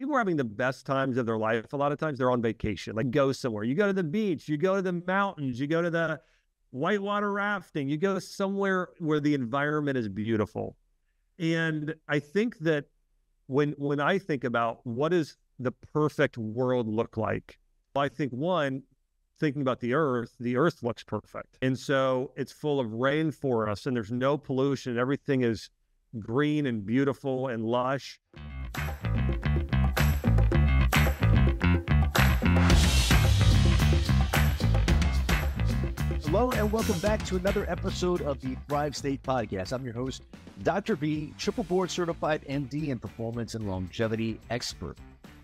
people are having the best times of their life. A lot of times they're on vacation, like go somewhere. You go to the beach, you go to the mountains, you go to the whitewater rafting, you go somewhere where the environment is beautiful. And I think that when I think about what does the perfect world look like, I think one, thinking about the earth looks perfect. And so it's full of rainforests and there's no pollution. Everything is green and beautiful and lush. Hello and welcome back to another episode of the Thrive State Podcast. I'm your host, Dr. B, triple board certified MD and performance and longevity expert.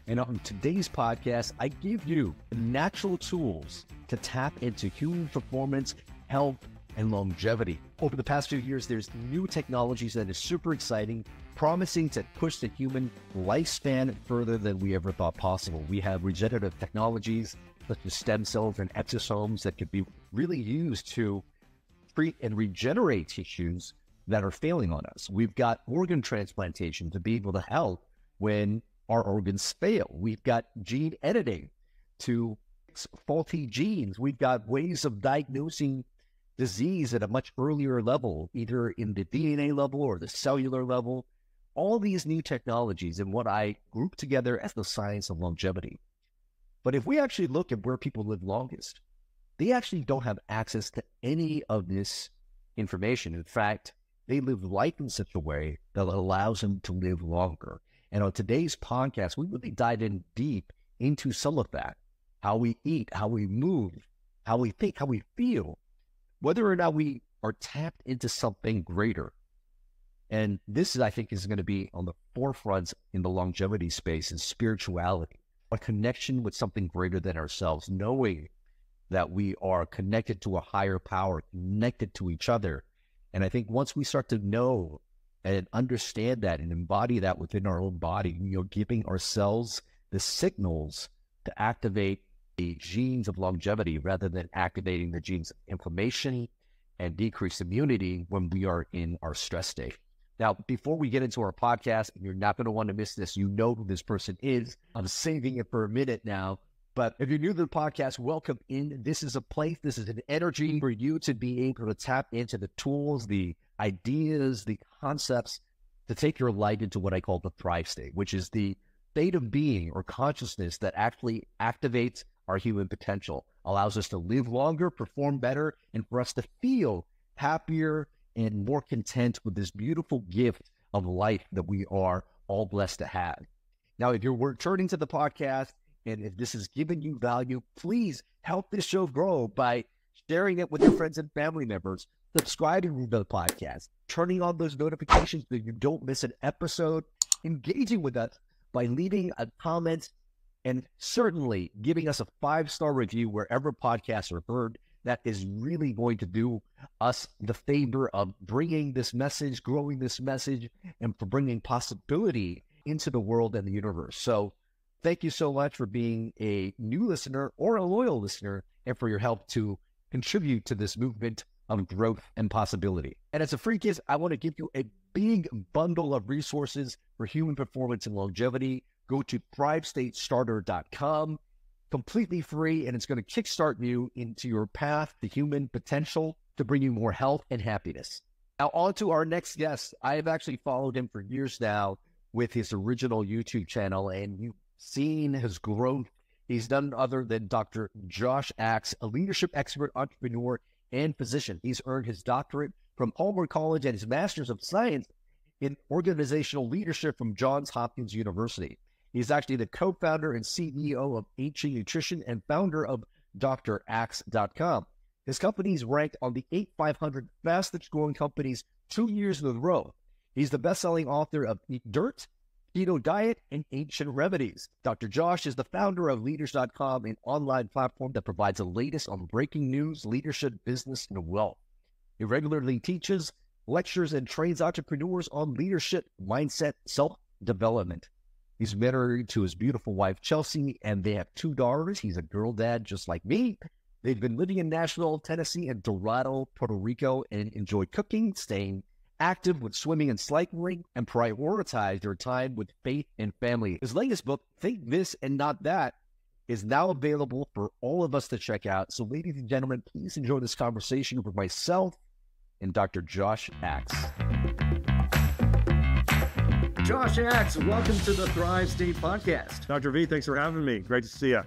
And on today's podcast, I give you natural tools to tap into human performance, health, and longevity. Over the past few years, there's new technologies that is super exciting, promising to push the human lifespan further than we ever thought possible. We have regenerative technologies such as stem cells and exosomes that could be really used to treat and regenerate tissues that are failing on us. We've got organ transplantation to be able to help when our organs fail. We've got gene editing to fix faulty genes. We've got ways of diagnosing disease at a much earlier level, either in the DNA level or the cellular level. All these new technologies and what I group together as the science of longevity. But if we actually look at where people live longest, they actually don't have access to any of this information. In fact, they live life in such a way that allows them to live longer. And on today's podcast, we really dive in deep into some of that, how we eat, how we move, how we think, how we feel, whether or not we are tapped into something greater. And this, I think, is going to be on the forefront in the longevity space and spirituality, a connection with something greater than ourselves, knowing that we are connected to a higher power, connected to each other. And I think once we start to know and understand that and embody that within our own body, we are giving ourselves the signals to activate the genes of longevity rather than activating the genes of inflammation and decreased immunity when we are in our stress state. Now, before we get into our podcast, and you're not going to want to miss this, you know who this person is. I'm saving it for a minute now. But if you're new to the podcast, welcome in. This is a place, this is an energy for you to be able to tap into the tools, the ideas, the concepts to take your life into what I call the thrive state, which is the state of being or consciousness that actually activates our human potential, allows us to live longer, perform better, and for us to feel happier and more content with this beautiful gift of life that we are all blessed to have. Now, if you're returning to the podcast and if this is giving you value, please help this show grow by sharing it with your friends and family members, subscribing to the podcast, turning on those notifications so you don't miss an episode, engaging with us by leaving a comment, and certainly giving us a 5-star review wherever podcasts are heard. That is really going to do us the favor of bringing this message, growing this message, and for bringing possibility into the world and the universe. So thank you so much for being a new listener or a loyal listener and for your help to contribute to this movement of growth and possibility. And as a free gift, I want to give you a big bundle of resources for human performance and longevity. Go to ThriveStateStarter.com, completely free, and it's going to kickstart you into your path to human potential to bring you more health and happiness. Now on to our next guest. I have actually followed him for years now with his original YouTube channel, and you've seen his growth. He's none other than Dr. Josh Axe, a leadership expert, entrepreneur, and physician. He's earned his doctorate from Palmer College and his master's of science in organizational leadership from Johns Hopkins University. He's actually the co-founder and CEO of Ancient Nutrition and founder of DrAxe.com. His company is ranked on the 8500 fastest growing companies 2 years in a row. He's the best-selling author of Eat Dirt, Keto Diet, and Ancient Remedies. Dr. Josh is the founder of Leaders.com, an online platform that provides the latest on breaking news, leadership, business, and wealth. He regularly teaches, lectures, and trains entrepreneurs on leadership, mindset, self-development. He's married to his beautiful wife, Chelsea, and they have 2 daughters. He's a girl dad just like me. They've been living in Nashville, Tennessee, and Dorado, Puerto Rico, and enjoy cooking, staying active with swimming and cycling, and prioritize their time with faith and family. His latest book, Think This and Not That, is now available for all of us to check out. So ladies and gentlemen, please enjoy this conversation with myself and Dr. Josh Axe. Josh Axe, welcome to the Thrive State Podcast. Dr. V, thanks for having me. Great to see you.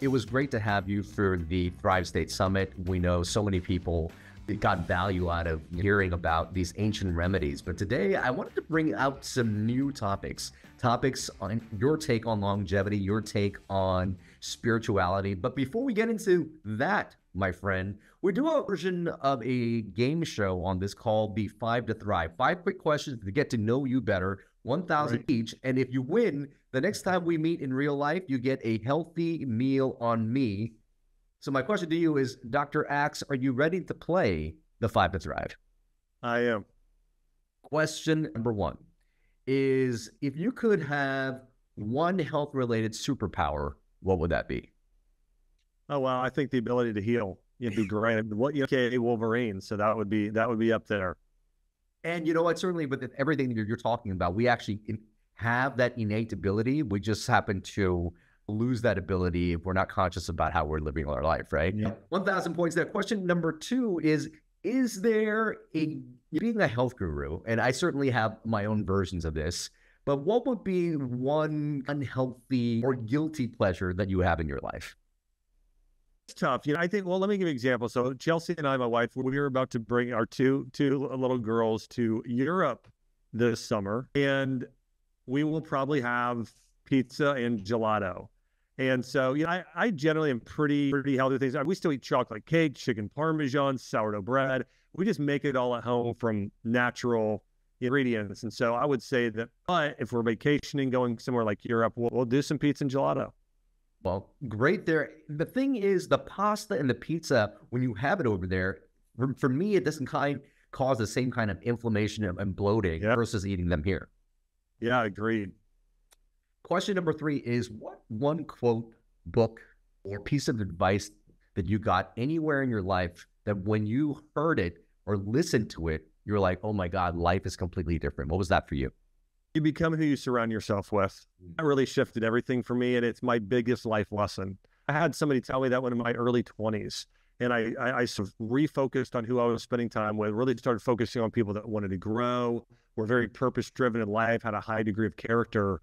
It was great to have you for the Thrive State Summit. We know so many people got value out of hearing about these ancient remedies. But today I wanted to bring out some new topics on your take on longevity, your take on spirituality. But before we get into that, my friend, we do a version of a game show on this called the 5 to Thrive. 5 quick questions to get to know you better, 1,000 each. And if you win, the next time we meet in real life, you get a healthy meal on me. So my question to you is, Dr. Axe, are you ready to play the 5 to Thrive? I am. Question number 1 is, if you could have one health-related superpower, what would that be? Oh, well, I think the ability to heal. It'd be great. What, you know, Wolverine, so that would be up there. And you know what? Certainly with everything that you're talking about, we actually have that innate ability. We just happen to lose that ability if we're not conscious about how we're living our life, right? Yeah. 1,000 points there. Question number 2 is there being a health guru, and I certainly have my own versions of this, but what would be one unhealthy or guilty pleasure that you have in your life? It's tough. You know, I think, well, let me give you an example. So Chelsea and I, my wife, we were about to bring our two little girls to Europe this summer, and we will probably have pizza and gelato. And so, you know, I generally am pretty healthy things. We still eat chocolate cake, chicken parmesan, sourdough bread. We just make it all at home from natural ingredients. And so I would say that, but if we're vacationing, going somewhere like Europe, we'll do some pizza and gelato. Well, great there. The thing is, the pasta and the pizza, when you have it over there, for me, it doesn't cause the same kind of inflammation and bloating versus eating them here. Yeah, agreed. Question number 3 is, what one quote, book, or piece of advice that you got anywhere in your life that when you heard it or listened to it, you're like, oh my God, life is completely different? What was that for you? You become who you surround yourself with. That really shifted everything for me, and it's my biggest life lesson. I had somebody tell me that when in my early 20s, and I sort of refocused on who I was spending time with, really started focusing on people that wanted to grow, were very purpose-driven in life, had a high degree of character.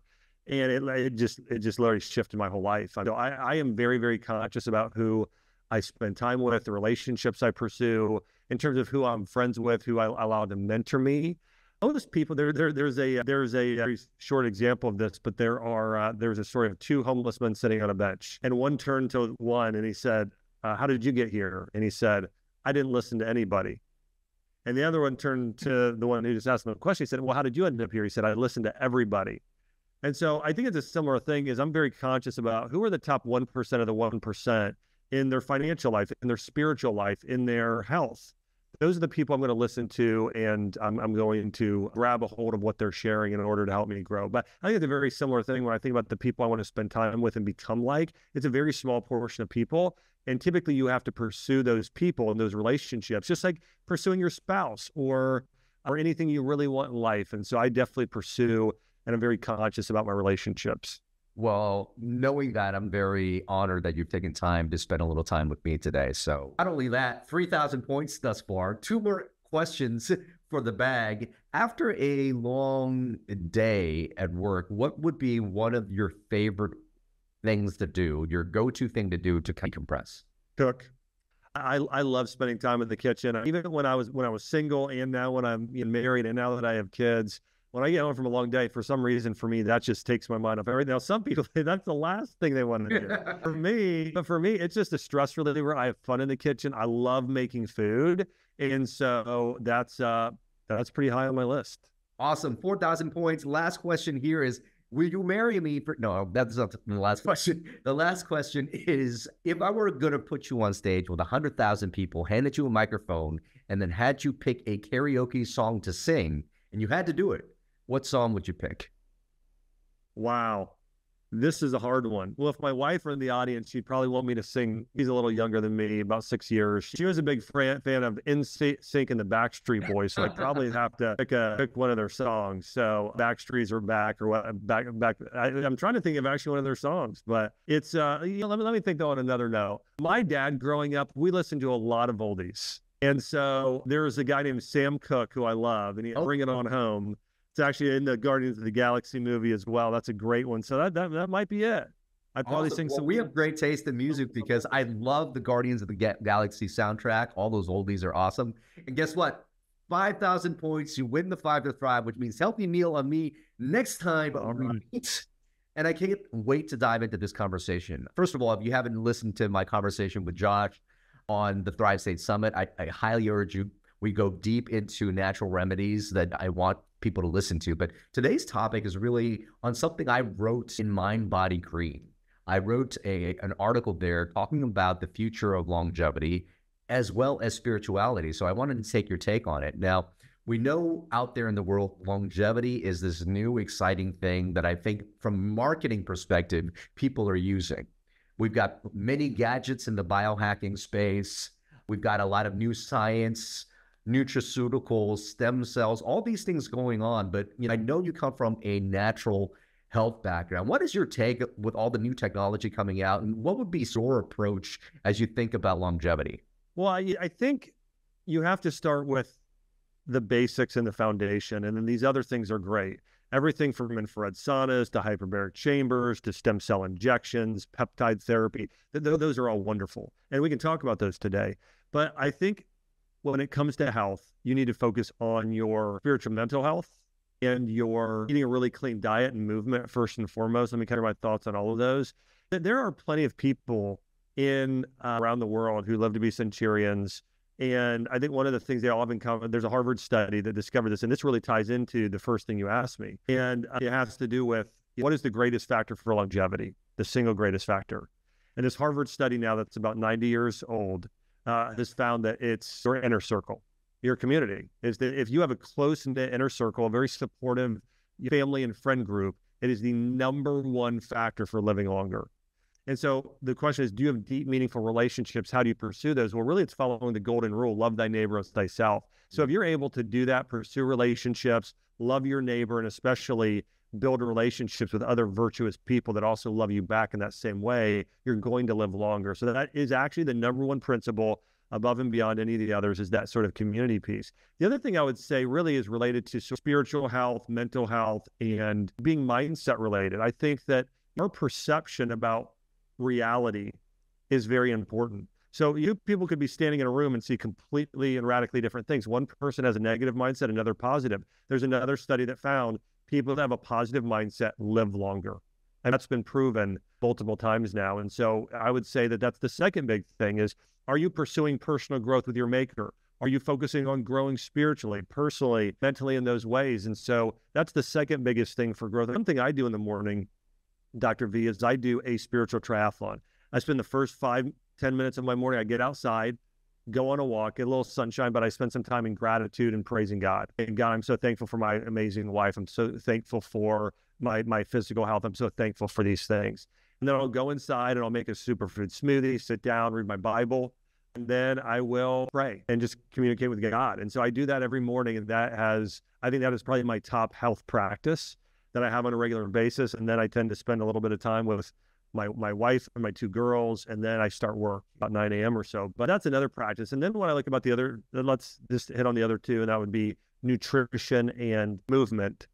And it just literally shifted my whole life. So I am very, very conscious about who I spend time with, the relationships I pursue, in terms of who I'm friends with, who I allow to mentor me. All those people. There's a very short example of this, but there's a story of 2 homeless men sitting on a bench, and one turned to one and he said, "How did you get here?" And he said, "I didn't listen to anybody." And the other one turned to the one who just asked him a question. He said, "Well, how did you end up here?" He said, "I listened to everybody." And so I think it's a similar thing. Is I'm very conscious about who are the top 1% of the 1% in their financial life, in their spiritual life, in their health. Those are the people I'm going to listen to, and I'm going to grab a hold of what they're sharing in order to help me grow. But I think it's a very similar thing when I think about the people I want to spend time with and become like. It's a very small portion of people, and typically you have to pursue those people and those relationships, just like pursuing your spouse or anything you really want in life. And so I definitely pursue, and I'm very conscious about my relationships. Well, knowing that, I'm very honored that you've taken time to spend a little time with me today. So not only that, 3,000 points thus far, 2 more questions for the bag. After a long day at work, what would be one of your favorite things to do, your go-to thing to do to decompress? Cook. I love spending time in the kitchen. Even when I was single, and now when I'm married, and now that I have kids, when I get home from a long day, for some reason, for me, that just takes my mind off everything. Now, some people, that's the last thing they want to do. But for me, it's just a stress reliever. I have fun in the kitchen. I love making food. And so that's pretty high on my list. Awesome. 4,000 points. Last question here is, will you marry me? No, that's not the last question. The last question is, if I were going to put you on stage with 100,000 people, handed you a microphone, and then had you pick a karaoke song to sing, and you had to do it, what song would you pick? Wow. This is a hard one. Well, if my wife were in the audience, she'd probably want me to sing. He's a little younger than me, about 6 years. She was a big fan of *NSYNC and the Backstreet Boys, so I'd probably have to pick one of their songs. So Backstreets Are Back or what, back. I'm trying to think of actually one of their songs, but it's, you know, let me think though on another note. My dad, growing up, we listened to a lot of oldies. And so there's a guy named Sam Cooke, who I love, and he Bring It On Home. It's actually in the Guardians of the Galaxy movie as well. That's a great one. So that might be it. I'd probably sing some. We have great taste in music because I love the Guardians of the Galaxy soundtrack. All those oldies are awesome. And guess what? 5,000 points. You win the 5 to Thrive, which means healthy meal on me next time. All right. And I can't wait to dive into this conversation. First of all, if you haven't listened to my conversation with Josh on the Thrive State Summit, I highly urge you. We go deep into natural remedies that I want people to listen to. But today's topic is really on something I wrote in Mind Body Green. I wrote an article there talking about the future of longevity as well as spirituality. So I wanted to take your take on it. Now, we know out there in the world, longevity is this new exciting thing that I think from a marketing perspective, people are using. We've got many gadgets in the biohacking space. We've got a lot of new science, nutraceuticals, stem cells, all these things going on. But you know, I know you come from a natural health background. What is your take with all the new technology coming out? And what would be your approach as you think about longevity? Well, I think you have to start with the basics and the foundation. And then these other things are great. Everything from infrared saunas to hyperbaric chambers to stem cell injections, peptide therapy. Those are all wonderful. And we can talk about those today. But I think when it comes to health, you need to focus on your spiritual mental health and your eating a really clean diet and movement first and foremost. Let me cover my thoughts on all of those. There are plenty of people in around the world who love to be centurions. And I think one of the things they all have in common, there's a Harvard study that discovered this, and this really ties into the first thing you asked me. And it has to do with what is the greatest factor for longevity, the single greatest factor. And this Harvard study now that's about 90 years old has found that it's your inner circle, your community. Is that if you have a close inner circle, a very supportive family and friend group, it is the #1 factor for living longer. And so the question is, do you have deep, meaningful relationships? How do you pursue those? Well, really, it's following the golden rule, love thy neighbor as thyself. So if you're able to do that, pursue relationships, love your neighbor, and especially build relationships with other virtuous people that also love you back in that same way, you're going to live longer. So that is actually the #1 principle above and beyond any of the others, is that sort of community piece. The other thing I would say really is related to spiritual health, mental health, and being mindset related. I think that our perception about reality is very important. So people could be standing in a room and see completely and radically different things. One person has a negative mindset, another positive. There's another study that found people that have a positive mindset live longer. And that's been proven multiple times now. And so I would say that that's the second big thing is, are you pursuing personal growth with your maker? Are you focusing on growing spiritually, personally, mentally in those ways? And so that's the second biggest thing for growth. One thing I do in the morning, Dr. V, is I do a spiritual triathlon. I spend the first 5-10 minutes of my morning, I get outside, go on a walk, get a little sunshine, but I spend some time in gratitude and praising God. And God, I'm so thankful for my amazing wife. I'm so thankful for my physical health. I'm so thankful for these things. And then I'll go inside and I'll make a superfood smoothie, sit down, read my Bible, and then I will pray and just communicate with God. And so I do that every morning. And I think that is probably my top health practice that I have on a regular basis. And then I tend to spend a little bit of time with my wife and my 2 girls, and then I start work about 9 a.m. or so. But that's another practice. And then what I like about let's just hit on the other 2, and that would be nutrition and movement.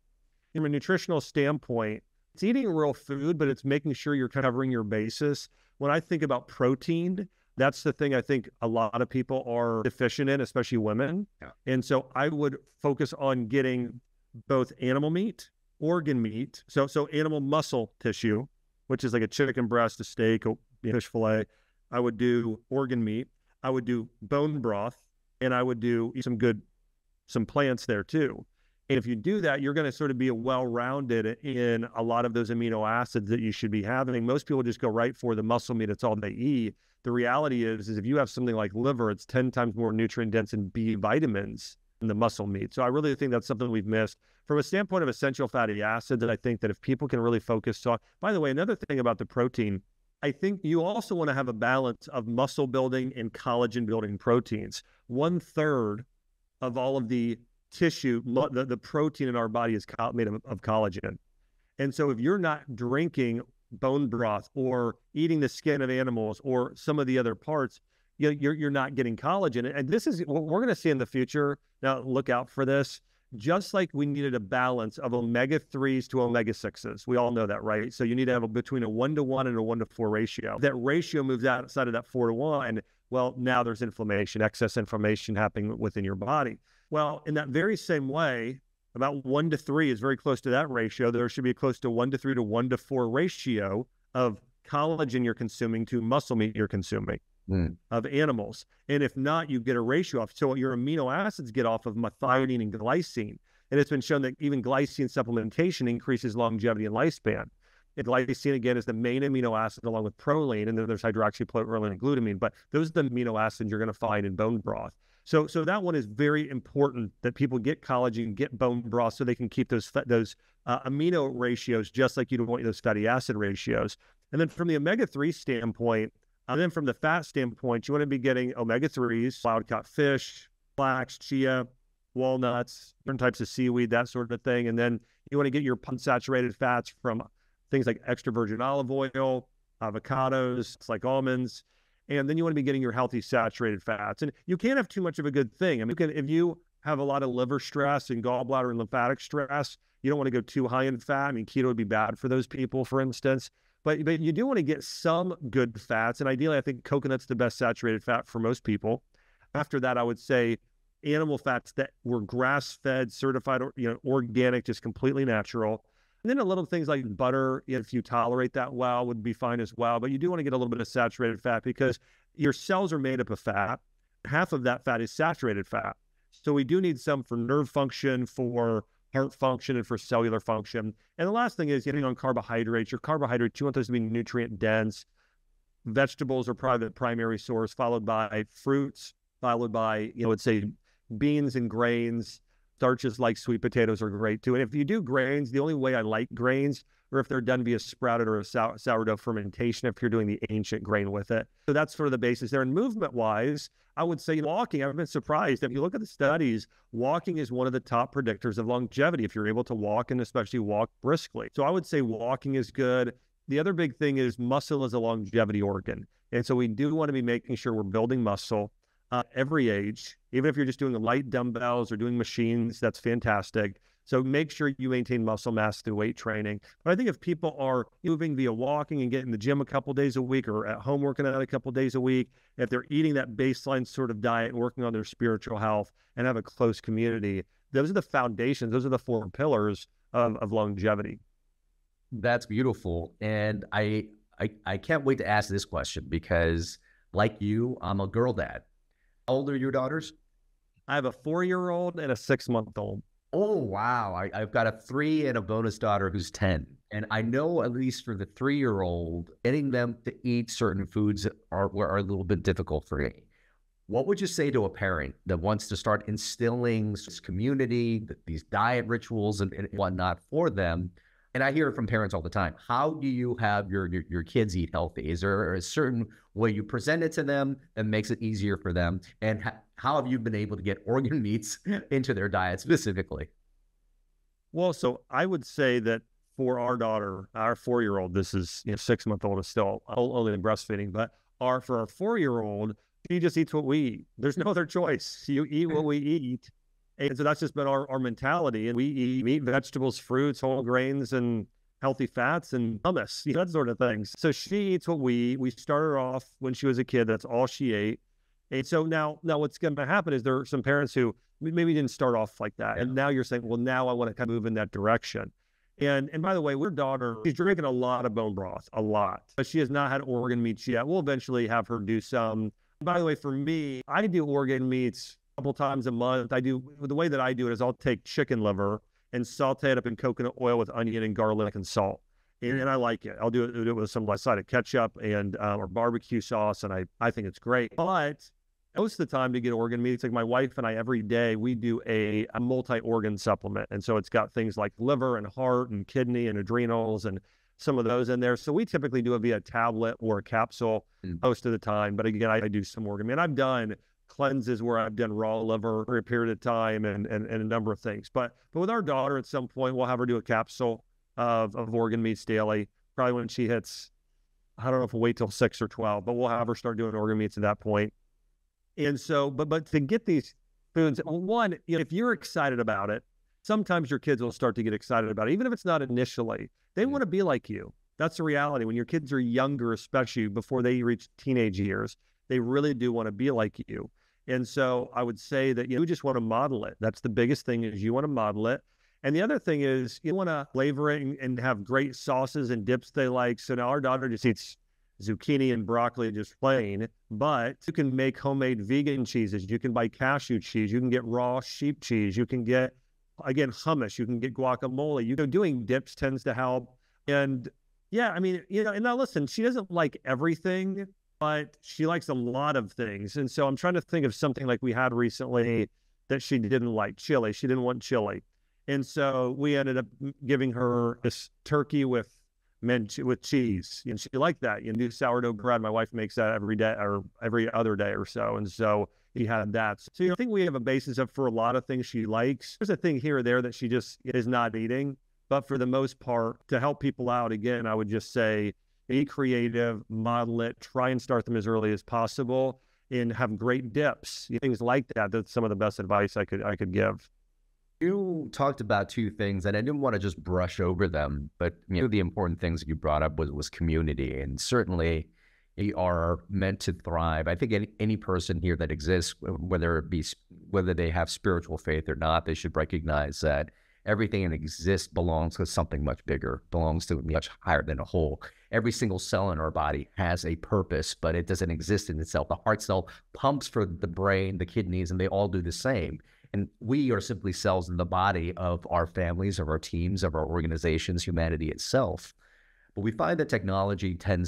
From a nutritional standpoint, it's eating real food, but it's making sure you're covering your bases. When I think about protein, that's the thing I think a lot of people are deficient in, especially women. Yeah. And so I would focus on getting both animal meat, organ meat, so animal muscle tissue, which is like a chicken breast, a steak, a fish fillet. I would do organ meat. I would do bone broth, and I would do some plants there too. And if you do that, you're going to sort of be well-rounded in a lot of those amino acids that you should be having. Most people just go right for the muscle meat. It's all they eat. The reality is if you have something like liver, it's 10 times more nutrient dense in B vitamins and the muscle meat. So I really think that's something we've missed. From a standpoint of essential fatty acid, that I think that if people can really focus on, by the way, another thing about the protein, I think you also want to have a balance of muscle building and collagen building proteins. 1/3 of all of the tissue, the protein in our body is made of collagen. And so if you're not drinking bone broth or eating the skin of animals or some of the other parts, you're not getting collagen. And this is what we're going to see in the future. Now look out for this. Just like we needed a balance of omega-3s to omega-6s. We all know that, right? So you need to have between a 1-to-1 and a 1-to-4 ratio. That ratio moves outside of that 4-to-1. Well, now there's inflammation, excess inflammation happening within your body. Well, in that very same way, about 1-to-3 is very close to that ratio. There should be a close to 1-to-3 to 1-to-4 ratio of collagen you're consuming to muscle meat you're consuming. Of animals. And if not, you get a ratio off. So your amino acids get off of methionine and glycine. And it's been shown that even glycine supplementation increases longevity and lifespan. And glycine, again, is the main amino acid along with proline. And then there's hydroxyproline and glutamine. But those are the amino acids you're going to find in bone broth. So that one is very important, that people get collagen, get bone broth, so they can keep those amino ratios, just like you don't want those fatty acid ratios. And then from the omega-3 standpoint, and then from the fat standpoint, you want to be getting omega-3s, wild-caught fish, flax, chia, walnuts, different types of seaweed, that sort of thing. And then you want to get your unsaturated fats from things like extra virgin olive oil, avocados, like almonds. And then you want to be getting your healthy saturated fats. And you can't have too much of a good thing. I mean, if you have a lot of liver stress and gallbladder and lymphatic stress, you don't want to go too high in fat. I mean, keto would be bad for those people, for instance. But you do want to get some good fats. And ideally, I think coconut's the best saturated fat for most people. After that, I would say animal fats that were grass-fed, certified, or, organic, just completely natural. And then a little things like butter, if you tolerate that well, would be fine as well. But you do want to get a little bit of saturated fat because your cells are made up of fat. Half of that fat is saturated fat. So we do need some for nerve function, for heart function, and for cellular function. And the last thing is getting on carbohydrates. Your carbohydrates, you want those to be nutrient dense. Vegetables are probably the primary source, followed by fruits, followed by, I would say beans and grains. Starches like sweet potatoes are great too. And if you do grains, the only way I like grains or if they're done via sprouted or a sourdough fermentation, if you're doing the ancient grain with it. So that's sort of the basis there. And movement-wise, I would say walking, I've been surprised. If you look at the studies, walking is one of the top predictors of longevity if you're able to walk and especially walk briskly. So I would say walking is good. The other big thing is muscle is a longevity organ. And so we do want to be making sure we're building muscle every age. Even if you're just doing light dumbbells or doing machines, that's fantastic. So make sure you maintain muscle mass through weight training. But I think if people are moving via walking and getting in the gym a couple days a week or at home working out a couple days a week, if they're eating that baseline sort of diet and working on their spiritual health and have a close community, those are the foundations. Those are the four pillars of longevity. That's beautiful. And I can't wait to ask this question because like you, I'm a girl dad. How old are your daughters? I have a 4-year-old and a 6-month-old. Oh, wow. I've got a 3 and a bonus daughter who's 10. And I know, at least for the 3-year-old, getting them to eat certain foods are a little bit difficult for me. What would you say to a parent that wants to start instilling this community, these diet rituals and whatnot for them? And I hear it from parents all the time. How do you have your kids eat healthy? Is there a certain way you present it to them that makes it easier for them? And how have you been able to get organ meats into their diet specifically? Well, so I would say that for our daughter, our 4-year-old, this is 6-month-old is still only in breastfeeding, but for our 4-year-old, she just eats what we eat. There's no other choice. You eat what we eat. And so that's just been our mentality. And we eat meat, vegetables, fruits, whole grains, and healthy fats and hummus, that sort of thing. So she eats what we eat. We started off when she was a kid. That's all she ate. And so now what's going to happen is there are some parents who maybe didn't start off like that. Yeah. And now you're saying, well, now I want to kind of move in that direction. And by the way, our daughter, she's drinking a lot of bone broth, a lot. But she has not had organ meats yet. We'll eventually have her do some. By the way, for me, I do organ meats couple times a month. The way that I do it is I'll take chicken liver and saute it up in coconut oil with onion and garlic and salt. And I like it. I'll do it with some side of ketchup and or barbecue sauce. And I think it's great. But most of the time to get organ meat. It's like my wife and I, every day we do a multi-organ supplement. And so it's got things like liver and heart and kidney and adrenals and some of those in there. So we typically do it via tablet or a capsule most of the time. But again, I do some organ meat. And I've done cleanses where I've done raw liver for a period of time and a number of things. But with our daughter, at some point, we'll have her do a capsule of organ meats daily, probably when she hits, I don't know if we'll wait till 6 or 12, but we'll have her start doing organ meats at that point. And so, but to get these foods, one, you know, if you're excited about it, sometimes your kids will start to get excited about it. Even if it's not initially, they want to be like you. That's the reality. When your kids are younger, especially before they reach teenage years, they really do want to be like you. And so I would say that, you know, you just want to model it. That's the biggest thing, is you want to model it. And the other thing is you want to flavor it and have great sauces and dips they like. So now our daughter just eats zucchini and broccoli just plain, but you can make homemade vegan cheeses. You can buy cashew cheese. You can get raw sheep cheese. You can get, again, hummus. You can get guacamole. You know, doing dips tends to help. And yeah, I mean, you know, and now listen, she doesn't like everything, but she likes a lot of things. And so I'm trying to think of something like we had recently that she didn't like, chili. She didn't want chili. And so we ended up giving her this turkey with cheese. And she liked that. You know, do sourdough bread. My wife makes that every day or every other day or so. And so she had that. So, you know, I think we have a basis of for a lot of things she likes. There's a thing here or there that she just is not eating. But for the most part, to help people out, again, I would just say be creative, model it, try and start them as early as possible, and have great dips, you know, things like that. That's some of the best advice I could give. You talked about two things, and I didn't want to just brush over them, but you know, the important things that you brought up was community, and certainly you are meant to thrive. I think any person here that exists, whether they have spiritual faith or not, they should recognize that everything that exists belongs to something much bigger, belongs to much higher than a whole. Every single cell in our body has a purpose, but it doesn't exist in itself. The heart cell pumps for the brain, the kidneys, and they all do the same. And we are simply cells in the body of our families, of our teams, of our organizations, humanity itself. But we find that technology can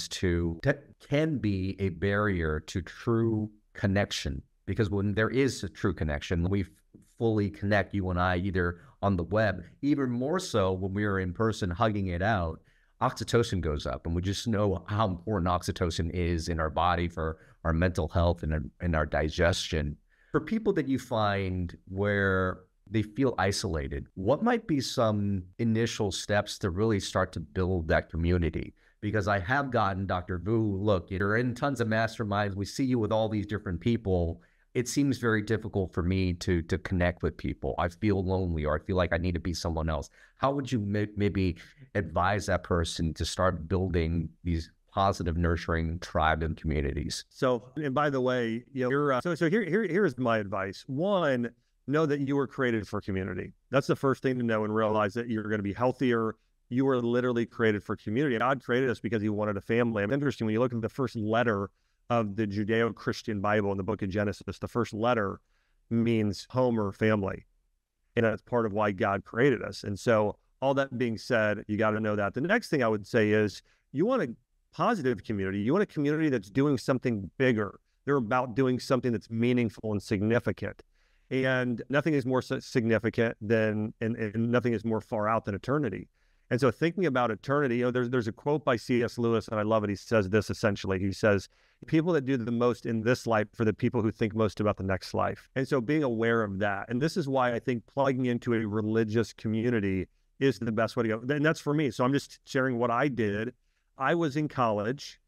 be a barrier to true connection, because when there is a true connection, we fully connect, you and I, either on the web, even more so when we are in person hugging it out, oxytocin goes up. And we just know how important oxytocin is in our body for our mental health and our digestion. For people that you find where they feel isolated, what might be some initial steps to really start to build that community? Because I have gotten, Dr. Vu, look, you're in tons of masterminds. We see you with all these different people. It seems very difficult for me to connect with people. I feel lonely, or I feel like I need to be someone else. How would you maybe advise that person to start building these positive, nurturing tribe and communities? So, and by the way, you know, you're, so here's my advice. One, know that you were created for community. That's the first thing to know, and realize that you're going to be healthier. You were literally created for community. God created us because he wanted a family. It's interesting, when you look at the first letter of the Judeo-Christian Bible in the book of Genesis, the first letter means home or family. And that's part of why God created us. And so all that being said, you got to know that. The next thing I would say is you want to positive community. You want a community that's doing something bigger. They're about doing something that's meaningful and significant. And nothing is more significant than, and nothing is more far out than eternity. And so thinking about eternity, you know, there's a quote by C.S. Lewis, and I love it. He says this essentially. He says, people that do the most in this life are the people who think most about the next life. And so being aware of that. And this is why I think plugging into a religious community is the best way to go. And that's for me. So I'm just sharing what I did. I was in college,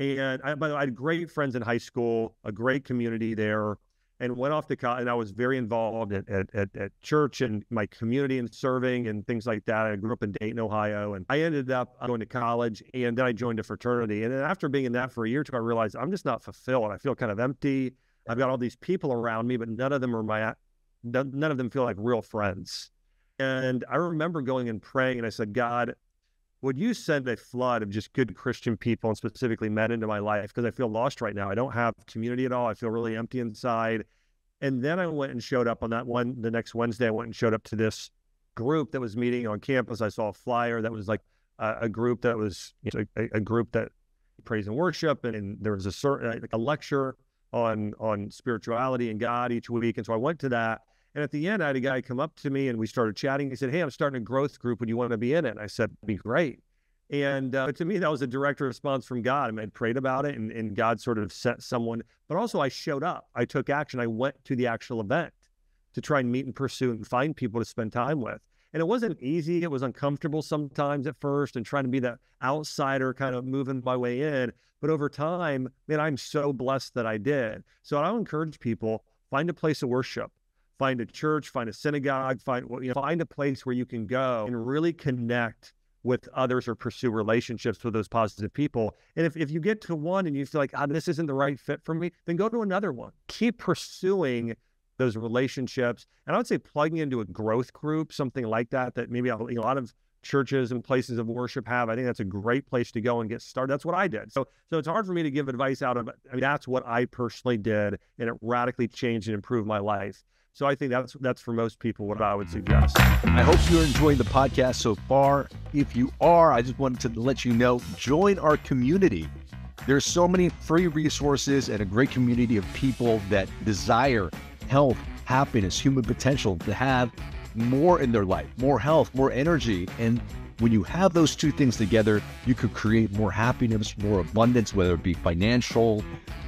and by the way, I had great friends in high school, a great community there, and went off to college. And I was very involved at church and my community and serving and things like that. I grew up in Dayton, Ohio, and I ended up going to college, and then I joined a fraternity. And then after being in that for a year or two, I realized I'm just not fulfilled. I feel kind of empty. I've got all these people around me, but none of them feel like real friends. And I remember going and praying, and I said, God, would you send a flood of just good Christian people, and specifically men, into my life? Because I feel lost right now. I don't have community at all. I feel really empty inside. And then I went and showed up on that one. The next Wednesday, I went and showed up to this group that was meeting on campus. I saw a flyer that was like a group that was, you know, a group that praise and worship. And there was a lecture on spirituality and God each week. And so I went to that. And at the end, I had a guy come up to me and we started chatting. He said, "Hey, I'm starting a growth group. Would you want to be in it?" And I said, "Be great." And to me, that was a direct response from God. I mean, I prayed about it and God sort of sent someone. But also I showed up. I took action. I went to the actual event to try and meet and pursue and find people to spend time with. And it wasn't easy. It was uncomfortable sometimes at first and trying to be that outsider kind of moving my way in. But over time, man, I'm so blessed that I did. So I'll encourage people, find a place of worship. Find a church, find a synagogue, find a place where you can go and really connect with others or pursue relationships with those positive people. And if you get to one and you feel like, this isn't the right fit for me, then go to another one. Keep pursuing those relationships. And I would say plugging into a growth group, something like that, that maybe a lot of churches and places of worship have. I think that's a great place to go and get started. That's what I did. So it's hard for me to give advice out of, that's what I personally did. And it radically changed and improved my life. So I think that's for most people what I would suggest. I hope you're enjoying the podcast so far. If you are, I just wanted to let you know, join our community. There's so many free resources and a great community of people that desire health, happiness, human potential, to have more in their life, more health, more energy. And when you have those two things together, you could create more happiness, more abundance, whether it be financial,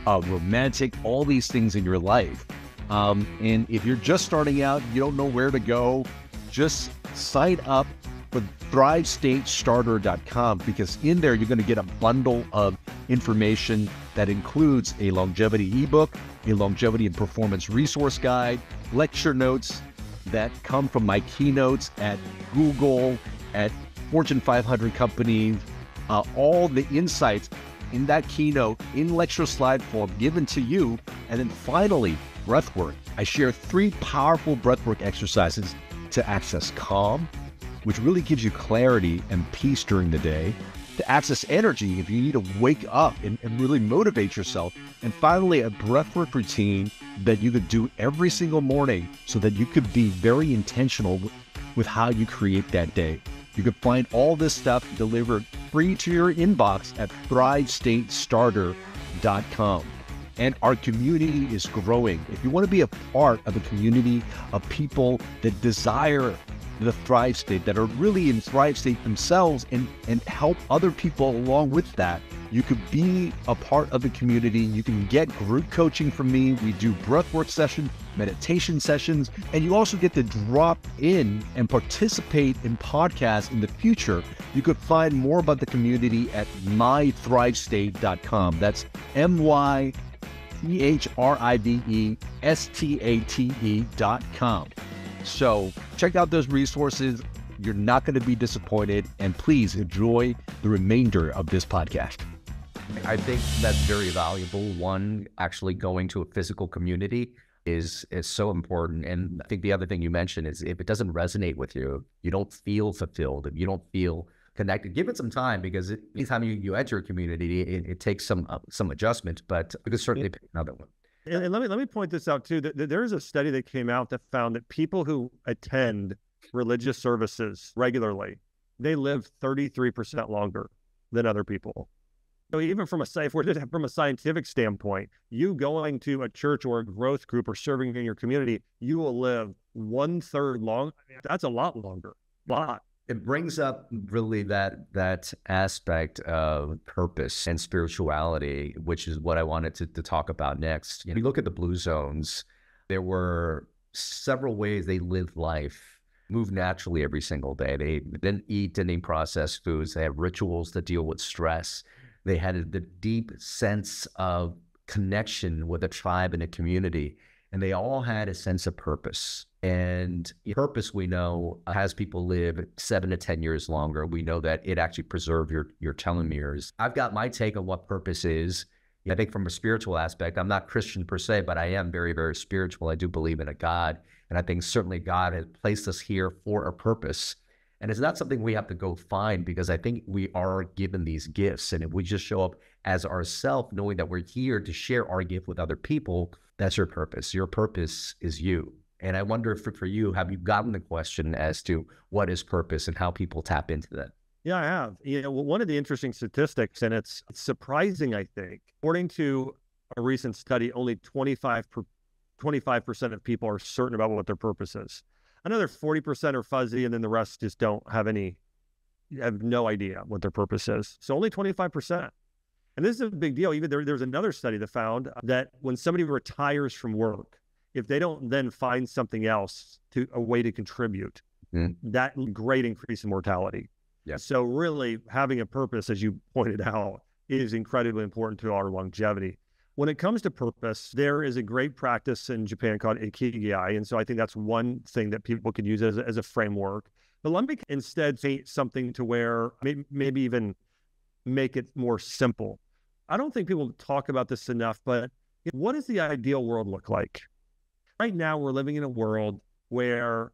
romantic, all these things in your life. And if you're just starting out, you don't know where to go, just sign up for ThriveStateStarter.com, because in there, you're going to get a bundle of information that includes a longevity ebook, a longevity and performance resource guide, lecture notes that come from my keynotes at Google, at Fortune 500 companies, all the insights in that keynote, in lecture slide form given to you. And then finally, breathwork. I share 3 powerful breathwork exercises to access calm, which really gives you clarity and peace during the day, to access energy if you need to wake up and really motivate yourself, and finally a breathwork routine that you could do every single morning so that you could be very intentional with how you create that day. You can find all this stuff delivered free to your inbox at ThriveStateStarter.com. And our community is growing. If you want to be a part of a community of people that desire the Thrive State, that are really in Thrive State themselves and help other people along with that, you could be a part of the community. You can get group coaching from me. We do breathwork sessions, meditation sessions, and you also get to drop in and participate in podcasts in the future. You could find more about the community at MyThriveState.com. That's MyThriveState.com. So check out those resources. You're not going to be disappointed. And please enjoy the remainder of this podcast. I think that's very valuable. One, actually going to a physical community is so important. And I think the other thing you mentioned is if it doesn't resonate with you, you don't feel fulfilled, if you don't feel connected, give it some time, because anytime you enter a community, it takes some adjustment, but we could certainly pick another one. And let me point this out too. There is a study that came out that found that people who attend religious services regularly, they live 33% longer than other people. So even from a scientific standpoint, you going to a church or a growth group or serving in your community, you will live 1/3 long. That's a lot longer. It brings up really that aspect of purpose and spirituality, which is what I wanted to talk about next. You know, if you look at the Blue Zones, there were several ways they lived life, move naturally every single day. They didn't eat any processed foods. They had rituals to deal with stress. They had the deep sense of connection with a tribe and a community, and they all had a sense of purpose. And purpose, we know, has people live 7 to 10 years longer. We know that it actually preserves your telomeres. I've got my take on what purpose is. I think from a spiritual aspect, I'm not Christian per se, but I am very, very spiritual. I do believe in a God. And I think certainly God has placed us here for a purpose. And it's not something we have to go find, because I think we are given these gifts. And if we just show up as ourselves, knowing that we're here to share our gift with other people, that's your purpose. Your purpose is you. And I wonder if for you, have you gotten the question as to what is purpose and how people tap into that? Yeah, I have. You know, one of the interesting statistics, and it's surprising, I think, according to a recent study, only 25% of people are certain about what their purpose is. Another 40% are fuzzy, and then the rest just don't have any, have no idea what their purpose is. So only 25%. And this is a big deal. Even there's another study that found that when somebody retires from work, if they don't then find something else, to a way to contribute, that great increase in mortality. Yeah. So really having a purpose, as you pointed out, is incredibly important to our longevity. When it comes to purpose, there is a great practice in Japan called Ikigai. And so I think that's one thing that people could use as a framework. But let me instead say something to where maybe even make it more simple. I don't think people talk about this enough, but what does the ideal world look like? Right now, we're living in a world where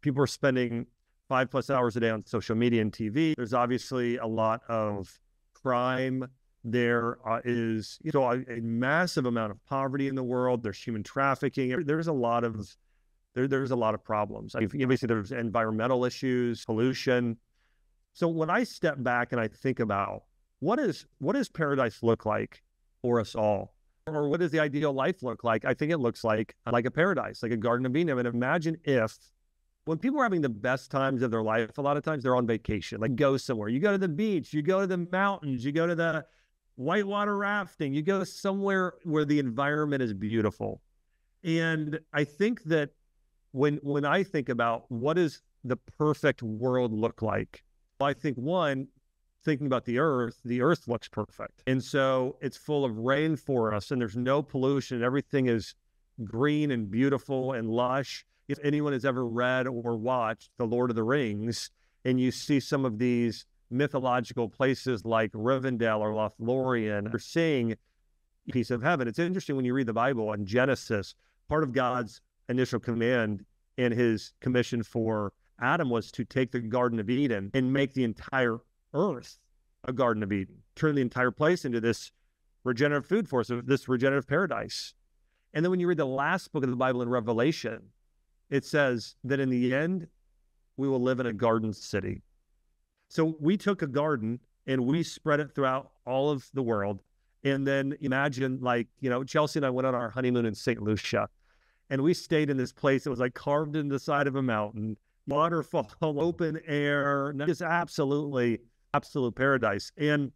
people are spending 5+ hours a day on social media and TV. There's obviously a lot of crime. There is, you know, a massive amount of poverty in the world. There's human trafficking. There's a lot of problems. I mean, obviously, there's environmental issues, pollution. So when I step back and I think about what does paradise look like for us all? Or what does the ideal life look like? I think it looks like a paradise, like a Garden of Eden. And imagine if, when people are having the best times of their life, a lot of times they're on vacation, like go somewhere. You go to the beach, you go to the mountains, you go to the whitewater rafting, you go somewhere where the environment is beautiful. And I think that when I think about what does the perfect world look like, I think one, thinking about the earth looks perfect. And so it's full of rain for us, and there's no pollution. Everything is green and beautiful and lush. If anyone has ever read or watched The Lord of the Rings, and you see some of these mythological places like Rivendell or Lothlorien, you're seeing a piece of heaven. It's interesting when you read the Bible in Genesis, part of God's initial command and his commission for Adam was to take the Garden of Eden and make the entire earth a Garden of Eden, turn the entire place into this regenerative food force, this regenerative paradise. And then when you read the last book of the Bible in Revelation, it says that in the end, we will live in a garden city. So we took a garden and we spread it throughout all of the world. And then imagine, like, you know, Chelsea and I went on our honeymoon in Saint Lucia, and we stayed in this place that was like carved into the side of a mountain, waterfall, open air, just absolute paradise. And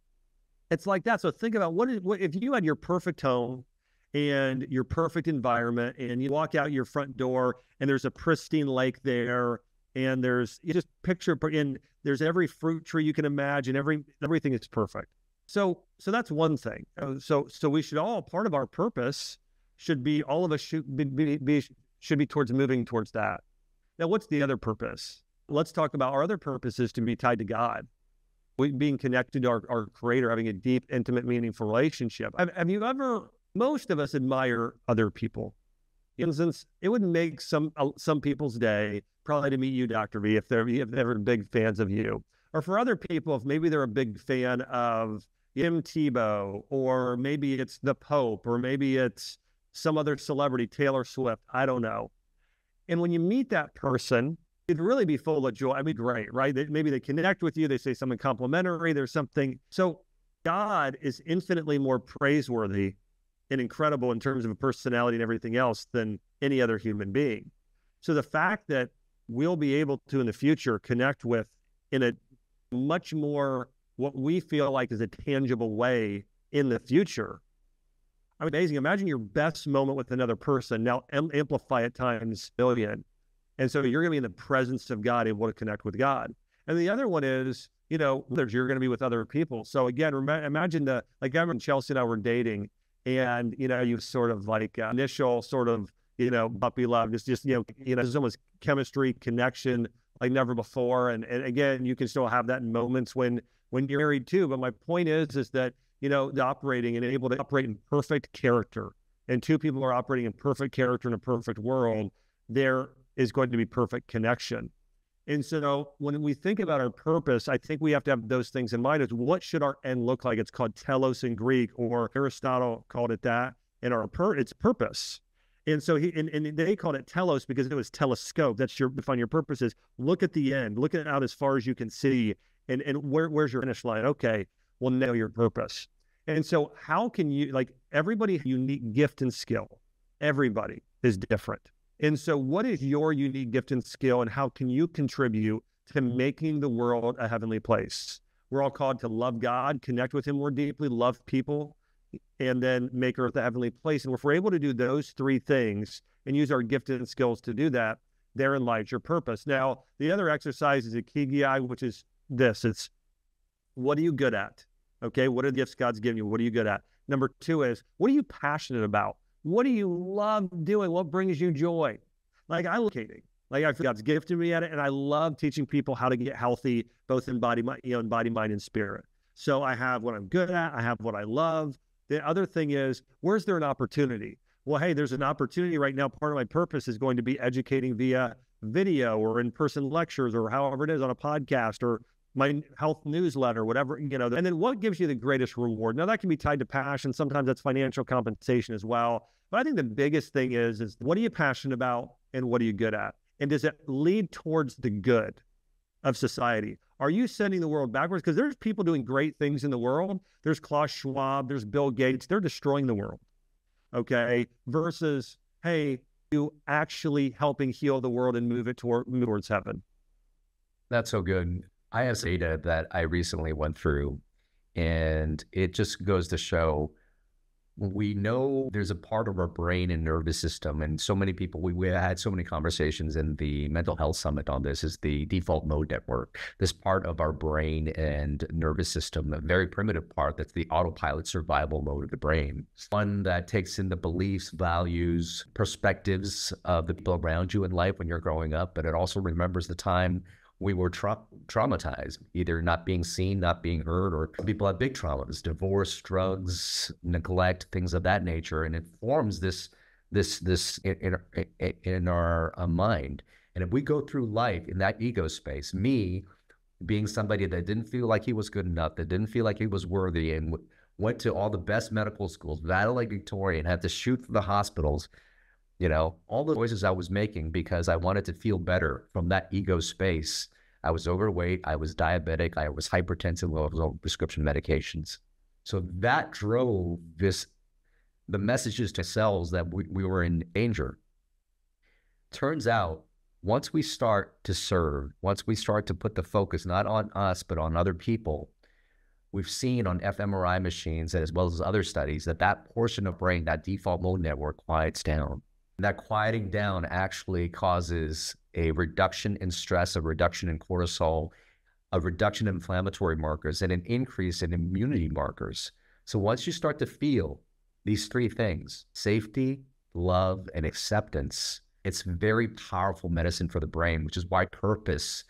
it's like that. So think about what if you had your perfect home and your perfect environment, and you walk out your front door and there's a pristine lake there, and there's, you just picture, and there's every fruit tree you can imagine, everything is perfect. So that's one thing. So we should all, part of our purpose should be, all of us should be towards moving towards that. Now, what's the other purpose? Let's talk about our other purposes to be tied to God. We being connected to our creator, having a deep, intimate, meaningful relationship. Have you ever, most of us admire other people. For instance, it would make some people's day probably to meet you, Dr. V, if they're big fans of you. Or for other people, if maybe they're a big fan of M. Tebow, or maybe it's the Pope, or maybe it's some other celebrity, Taylor Swift, I don't know. And when you meet that person, it'd really be full of joy. I mean, great, right? Maybe they connect with you. They say something complimentary. There's something. So God is infinitely more praiseworthy and incredible in terms of a personality and everything else than any other human being. So the fact that we'll be able to in the future connect with, in a much more what we feel like is a tangible way in the future, I mean, amazing. Imagine your best moment with another person. Now amplify it times a million. And so you're going to be in the presence of God, able to connect with God. And the other one is, you know, you're going to be with other people. So again, imagine like I remember Chelsea and I were dating, and, you know, you sort of like initial sort of, you know, puppy love, just, you know, there's almost chemistry, connection like never before. And again, you can still have that in moments when you're married too. But my point is that, you know, the operating and able to operate in perfect character, and two people are operating in perfect character in a perfect world, there is going to be perfect connection. And so when we think about our purpose, I think we have to have those things in mind. Is what should our end look like? It's called telos in Greek, or Aristotle called it that, and it's purpose. And so and they called it telos because it was telescope. That's your, define your purposes. Look at the end, look at it out as far as you can see, and where's your finish line? Okay. Well, know your purpose. And so how can you, like, everybody has a unique gift and skill. Everybody is different. And so what is your unique gift and skill, and how can you contribute to making the world a heavenly place? We're all called to love God, connect with him more deeply, love people, and then make earth a heavenly place. And if we're able to do those three things and use our gift and skills to do that, therein lies your purpose. Now, the other exercise is Ikigai, which is this. It's, what are you good at? Okay, what are the gifts God's given you? What are you good at? Number two is, what are you passionate about? What do you love doing? What brings you joy? Like, I love eating. Like, I feel God's gifted me at it, and I love teaching people how to get healthy, both in body, in body, mind, and spirit. So I have what I'm good at. I have what I love. The other thing is, where's there an opportunity? Well, hey, there's an opportunity right now. Part of my purpose is going to be educating via video or in-person lectures or however it is, on a podcast or my health newsletter, whatever, you know. And then what gives you the greatest reward? Now, that can be tied to passion. Sometimes that's financial compensation as well. But I think the biggest thing is what are you passionate about and what are you good at? And does it lead towards the good of society? Are you sending the world backwards? Because there's people doing great things in the world. There's Klaus Schwab, there's Bill Gates. They're destroying the world, okay? Versus, hey, you actually helping heal the world and move it towards heaven. That's so good. I have data that I recently went through, and it just goes to show we know there's a part of our brain and nervous system, and so many people, we had so many conversations in the mental health summit on this, is the default mode network, this part of our brain and nervous system, a very primitive part that's the autopilot survival mode of the brain. It's one that takes in the beliefs, values, perspectives of the people around you in life when you're growing up, but it also remembers the time we were traumatized, either not being seen, not being heard, or people have big traumas, divorce, drugs, neglect, things of that nature, and it forms this in our mind. And if we go through life in that ego space, me being somebody that didn't feel like he was good enough, that didn't feel like he was worthy, and went to all the best medical schools, valedictorian, had to shoot for the hospitals, you know, all the choices I was making because I wanted to feel better from that ego space. I was overweight, I was diabetic, I was hypertensive, I was on prescription medications. So that drove the messages to cells that we were in danger. Turns out, once we start to serve, once we start to put the focus not on us, but on other people, we've seen on fMRI machines as well as other studies that that portion of brain, that default mode network, quiets down. And that quieting down actually causes a reduction in stress, a reduction in cortisol, a reduction in inflammatory markers, and an increase in immunity markers. So once you start to feel these three things, safety, love, and acceptance, it's very powerful medicine for the brain, which is why purpose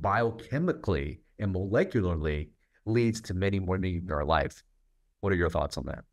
biochemically and molecularly leads to many more needs in our life. What are your thoughts on that?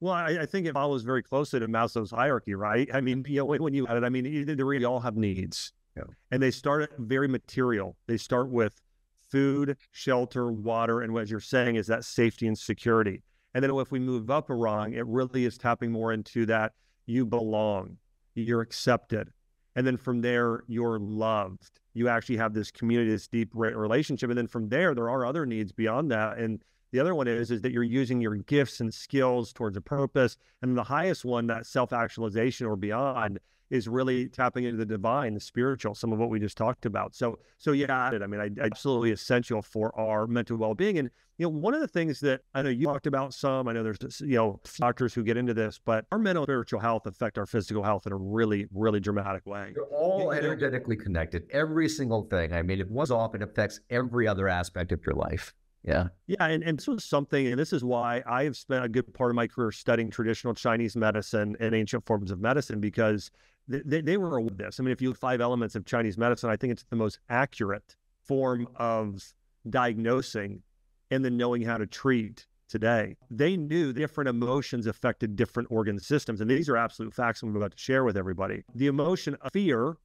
Well, I think it follows very closely to Maslow's hierarchy, right? I mean, you know, when you had it, I mean, we all have needs. Yeah. And they start very material. They start with food, shelter, water, and what you're saying is that safety and security. And then if we move up a rung, it really is tapping more into that you belong, you're accepted. And then from there, you're loved. You actually have this community, this deep relationship. And then from there, there are other needs beyond that. And the other one is that you're using your gifts and skills towards a purpose. And the highest one, that self-actualization or beyond, is really tapping into the divine, the spiritual, some of what we just talked about. So yeah, I mean, absolutely essential for our mental well-being. And, you know, one of the things that I know you talked about some, I know there's, you know, doctors who get into this, but our mental and spiritual health affect our physical health in a really, really dramatic way. They're all energetically connected, every single thing. I mean, if one's off, it affects every other aspect of your life. Yeah. Yeah. And this was something, and this is why I have spent a good part of my career studying traditional Chinese medicine and ancient forms of medicine, because they were aware of this. I mean, if you have 5 elements of Chinese medicine, I think it's the most accurate form of diagnosing and then knowing how to treat today. They knew different emotions affected different organ systems. And these are absolute facts I'm about to share with everybody. The emotion of fear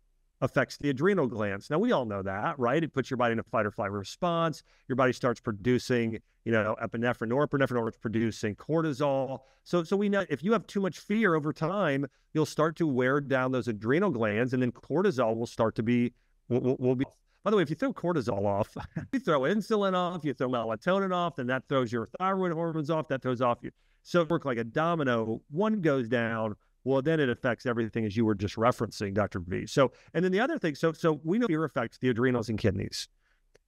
affects the adrenal glands. Now, we all know that, right? It puts your body in a fight or flight response. Your body starts producing, you know, epinephrine, norepinephrine, it's producing cortisol. So we know if you have too much fear over time, you'll start to wear down those adrenal glands, and then cortisol will start to be, will be. By the way, if you throw cortisol off, you throw insulin off, you throw melatonin off, then that throws your thyroid hormones off, that throws off your So it works like a domino. One goes down, well, then it affects everything, as you were just referencing, Dr. B. So, and then the other thing, so we know fear affects the adrenals and kidneys.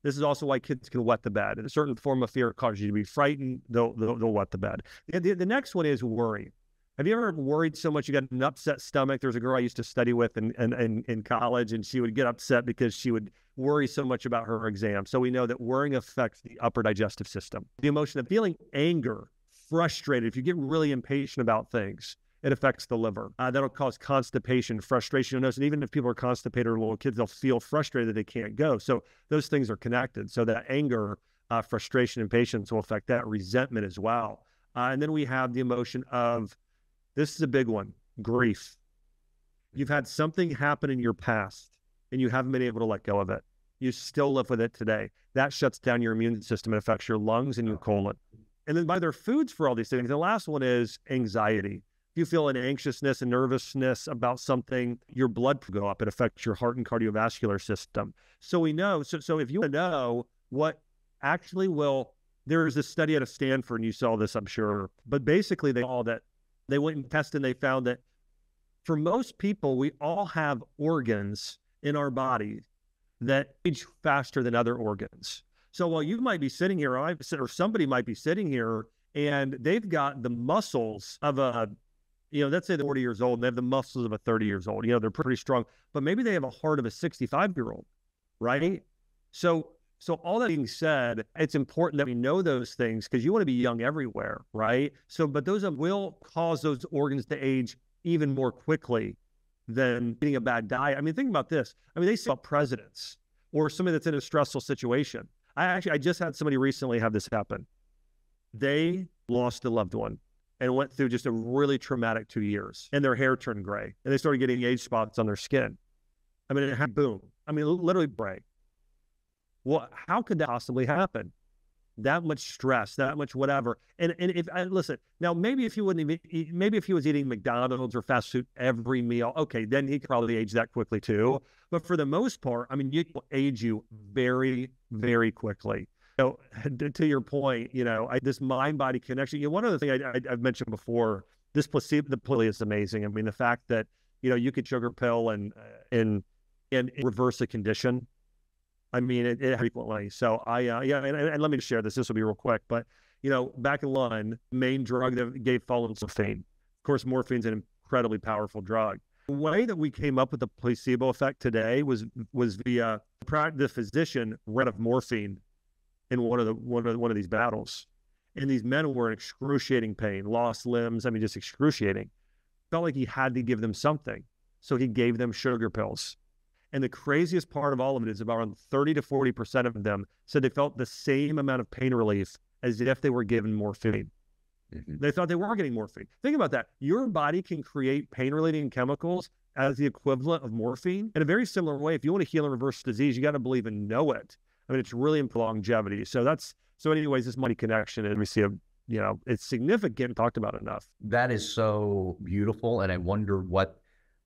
This is also why kids can wet the bed. And a certain form of fear causes you to be frightened, they'll wet the bed. The next one is worry. Have you ever worried so much you got an upset stomach? There's a girl I used to study with in college, and she would get upset because she would worry so much about her exam. So we know that worrying affects the upper digestive system. The emotion of feeling anger, frustrated, if you get really impatient about things, it affects the liver. That'll cause constipation, frustration. You'll notice, and even if people are constipated or little kids, they'll feel frustrated that they can't go. So those things are connected. So that anger, frustration, impatience will affect that, resentment as well. And then we have the emotion of, this is a big one, grief. You've had something happen in your past and you haven't been able to let go of it. You still live with it today. That shuts down your immune system and affects your lungs and your colon. And then by their foods for all these things, the last one is anxiety. If you feel an anxiousness and nervousness about something, your blood will go up. It affects your heart and cardiovascular system. So we know, so if you want to know what actually will, there is a study out of Stanford, and you saw this, I'm sure, but basically they went and tested and they found that for most people, we all have organs in our body that age faster than other organs. So while you might be sitting here, or somebody might be sitting here, and they've got the muscles of a, you know, let's say they're 40 years old and they have the muscles of a 30 years old, you know, they're pretty strong, but maybe they have a heart of a 65-year-old, right? So all that being said, it's important that we know those things because you want to be young everywhere, right? So, but those will cause those organs to age even more quickly than getting a bad diet. I mean, think about this. I mean, they say about presidents or somebody that's in a stressful situation. I just had somebody recently have this happen. They lost a loved one and went through just a really traumatic 2 years, and their hair turned gray and they started getting age spots on their skin. I mean, it happened, boom. I mean, literally gray. Well, how could that possibly happen? That much stress, that much whatever. And if I listen, now maybe if he wouldn't even eat, maybe if he was eating McDonald's or fast food every meal, okay, then he could probably age that quickly too. But for the most part, I mean, you will age you very, very quickly. You know, to your point, you know, this mind-body connection. You know, one other thing I've mentioned before, this placebo, the pill is amazing. I mean, the fact that, you know, you could sugar pill and reverse a condition. I mean, it frequently. So and let me just share this. This will be real quick, but you know, back in London, main drug that gave followers morphine. Of course, morphine's an incredibly powerful drug. The way that we came up with the placebo effect today was via the physician ran out of morphine in one of these battles. And these men were in excruciating pain, lost limbs. I mean, just excruciating. Felt like he had to give them something. So he gave them sugar pills. And the craziest part of all of it is about around 30 to 40% of them said they felt the same amount of pain relief as if they were given morphine. Mm-hmm. They thought they were getting morphine. Think about that. Your body can create pain-relating chemicals as the equivalent of morphine. In a very similar way, if you want to heal and reverse disease, you got to believe and know it. I mean, it's really important longevity. So anyways, this money connection, and we see you know, it's significant, talked about enough. That is so beautiful. And I wonder what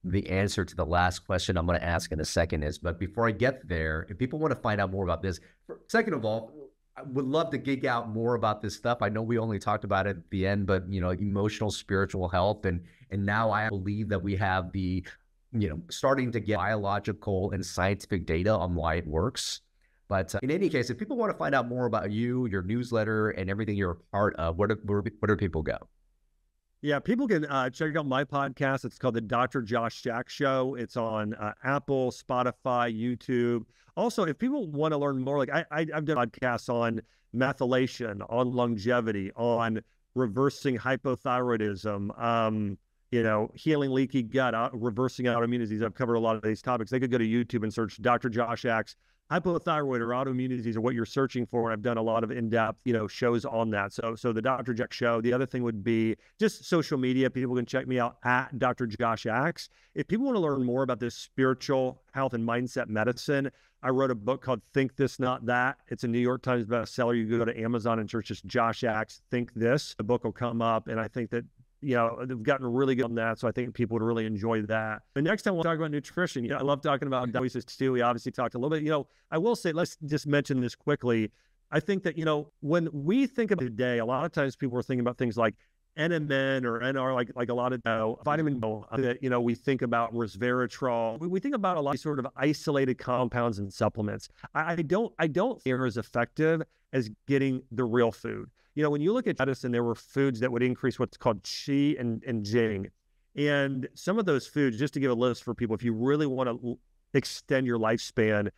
the answer to the last question I'm going to ask in a second is, but before I get there, if people want to find out more about this, second of all, I would love to geek out more about this stuff. I know we only talked about it at the end, but you know, emotional, spiritual health. And now I believe that we have the, you know, starting to get biological and scientific data on why it works. But in any case, if people want to find out more about you, your newsletter, and everything you're a part of, where do people go? Yeah, people can check out my podcast. It's called The Dr. Josh Axe Show. It's on Apple, Spotify, YouTube. Also, if people want to learn more, like I've done podcasts on methylation, on longevity, on reversing hypothyroidism, you know, healing leaky gut, reversing autoimmune disease. I've covered a lot of these topics. They could go to YouTube and search Dr. Josh Axe. Hypothyroid or autoimmune disease are what you're searching for. I've done a lot of in-depth, you know, shows on that. So the Dr. Josh Show. The other thing would be just social media. People can check me out at Dr. Josh Axe. If people want to learn more about this spiritual health and mindset medicine, I wrote a book called Think This, Not That. It's a New York Times bestseller. You can go to Amazon and search just Josh Axe, Think This. The book will come up. And I think that, you know, they've gotten really good on that. So I think people would really enjoy that. The next time we'll talk about nutrition. You know, I love talking about diabetes too. We obviously talked a little bit, you know, I will say, let's just mention this quickly. I think that, you know, when we think about today, a lot of times people are thinking about things like NMN or NR, like a lot of vitamin B, that, you know, we think about resveratrol. We think about a lot of sort of isolated compounds and supplements. I don't think they're as effective as getting the real food. You know, when you look at medicine, there were foods that would increase what's called qi and jing. And some of those foods, just to give a list for people, if you really want to extend your lifespan,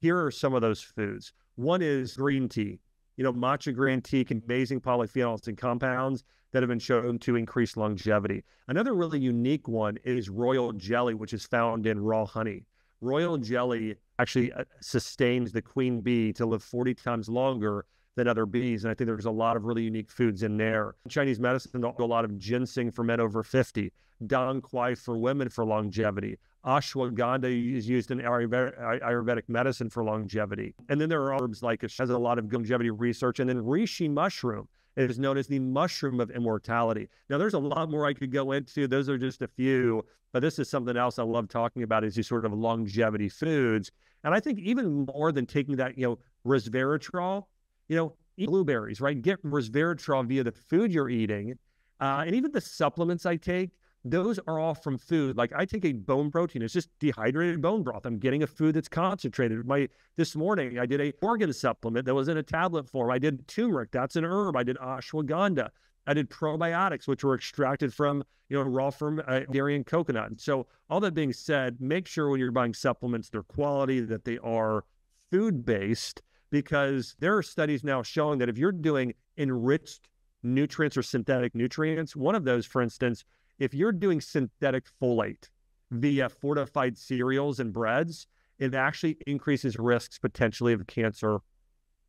here are some of those foods. One is green tea. You know, matcha green tea can amazing polyphenols and compounds that have been shown to increase longevity. Another really unique one is royal jelly, which is found in raw honey. Royal jelly actually sustains the queen bee to live 40 times longer than other bees. And I think there's a lot of really unique foods in there. Chinese medicine, a lot of ginseng for men over 50, dang quai for women for longevity. Ashwagandha is used in Ayurvedic medicine for longevity. And then there are herbs like, it has a lot of longevity research. And then reishi mushroom is known as the mushroom of immortality. Now, there's a lot more I could go into. Those are just a few, but this is something else I love talking about, is these sort of longevity foods. And I think even more than taking that, you know, resveratrol, you know, eat blueberries, right? Get resveratrol via the food you're eating. And even the supplements I take, those are all from food. Like I take a bone protein. It's just dehydrated bone broth. I'm getting a food that's concentrated. This morning, I did a organ supplement that was in a tablet form. I did turmeric. That's an herb. I did ashwagandha. I did probiotics, which were extracted from, you know, raw from dairy and coconut. And so all that being said, make sure when you're buying supplements, they're quality, that they are food-based, because there are studies now showing that if you're doing enriched nutrients or synthetic nutrients, one of those, for instance, if you're doing synthetic folate via fortified cereals and breads, it actually increases risks potentially of cancer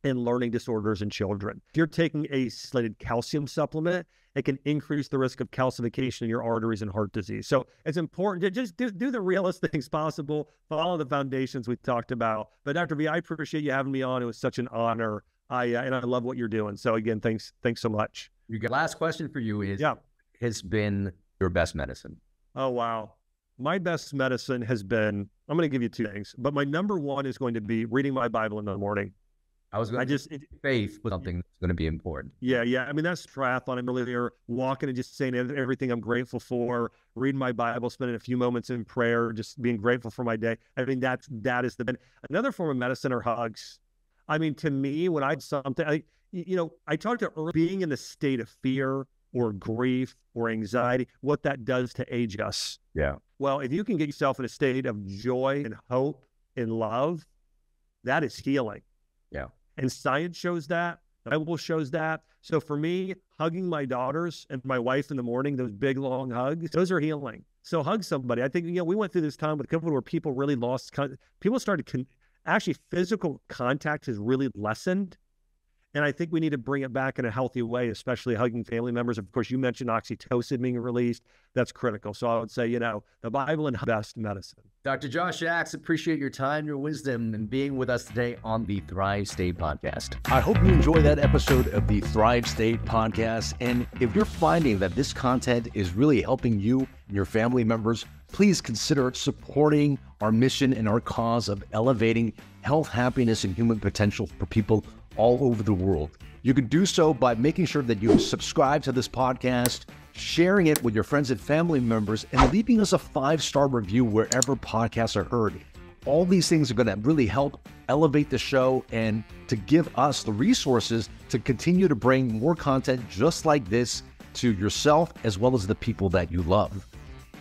and learning disorders in children. If you're taking a slated calcium supplement, it can increase the risk of calcification in your arteries and heart disease. So it's important to just do the realest things possible, follow the foundations we talked about. But Dr. V, I appreciate you having me on. It was such an honor. And I love what you're doing. So again, thanks so much. Last question for you is, has been your best medicine? Oh, wow. My best medicine has been, I'm going to give you two things, but my number one is going to be reading my Bible in the morning. Faith was something that's going to be important. Yeah. I mean, that's triathlon. I'm really there walking and just saying everything I'm grateful for, reading my Bible, spending a few moments in prayer, just being grateful for my day. I mean, that is another form of medicine are hugs. I mean, to me, when I have something, I talked to being in the state of fear or grief or anxiety, what that does to age us. Yeah. Well, if you can get yourself in a state of joy and hope and love, that is healing. Yeah. And science shows that. The Bible shows that. So for me, hugging my daughters and my wife in the morning, those big, long hugs, those are healing. So hug somebody. I think, you know, we went through this time with COVID where people really lost, people started, actually physical contact has really lessened. And I think we need to bring it back in a healthy way, especially hugging family members. Of course, you mentioned oxytocin being released. That's critical. So I would say, you know, the Bible and best medicine. Dr. Josh Axe, appreciate your time, your wisdom, and being with us today on the Thrive State Podcast. I hope you enjoy that episode of the Thrive State Podcast. And if you're finding that this content is really helping you and your family members, please consider supporting our mission and our cause of elevating health, happiness, and human potential for people all over the world. You can do so by making sure that you subscribe to this podcast, sharing it with your friends and family members, and leaving us a 5-star review wherever podcasts are heard. All these things are going to really help elevate the show and to give us the resources to continue to bring more content just like this to yourself as well as the people that you love.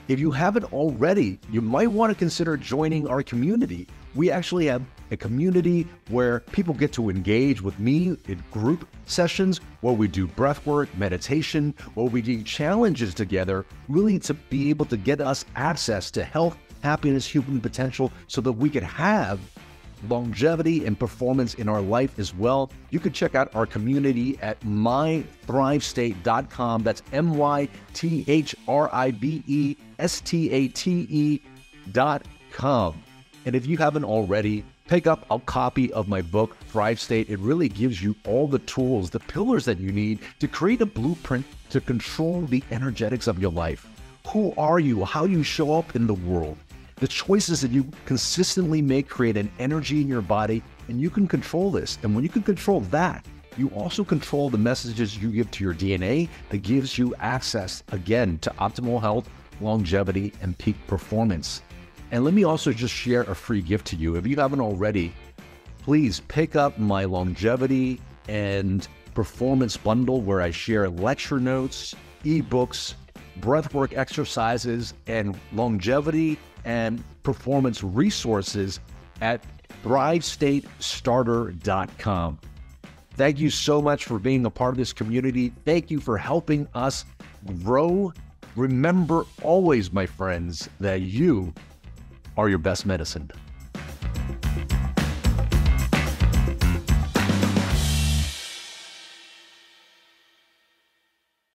If you haven't already, you might want to consider joining our community. We actually have a community where people get to engage with me in group sessions, where we do breathwork, meditation, where we do challenges together, really to be able to get us access to health, happiness, human potential, so that we could have longevity and performance in our life as well. You can check out our community at MyThriveState.com. That's MyThriveState.com. And if you haven't already, pick up a copy of my book, Thrive State. It really gives you all the tools, the pillars that you need to create a blueprint to control the energetics of your life. Who are you? How you show up in the world? The choices that you consistently make create an energy in your body, and you can control this. And when you can control that, You also control the messages you give to your DNA that gives you access, again, to optimal health, longevity, and peak performance. And let me also just share a free gift to you. If you haven't already, please pick up my longevity and performance bundle where I share lecture notes, ebooks, breathwork exercises, and longevity and performance resources at ThriveStateStarter.com. Thank you so much for being a part of this community. Thank you for helping us grow. Remember always, my friends, that you are your best medicine.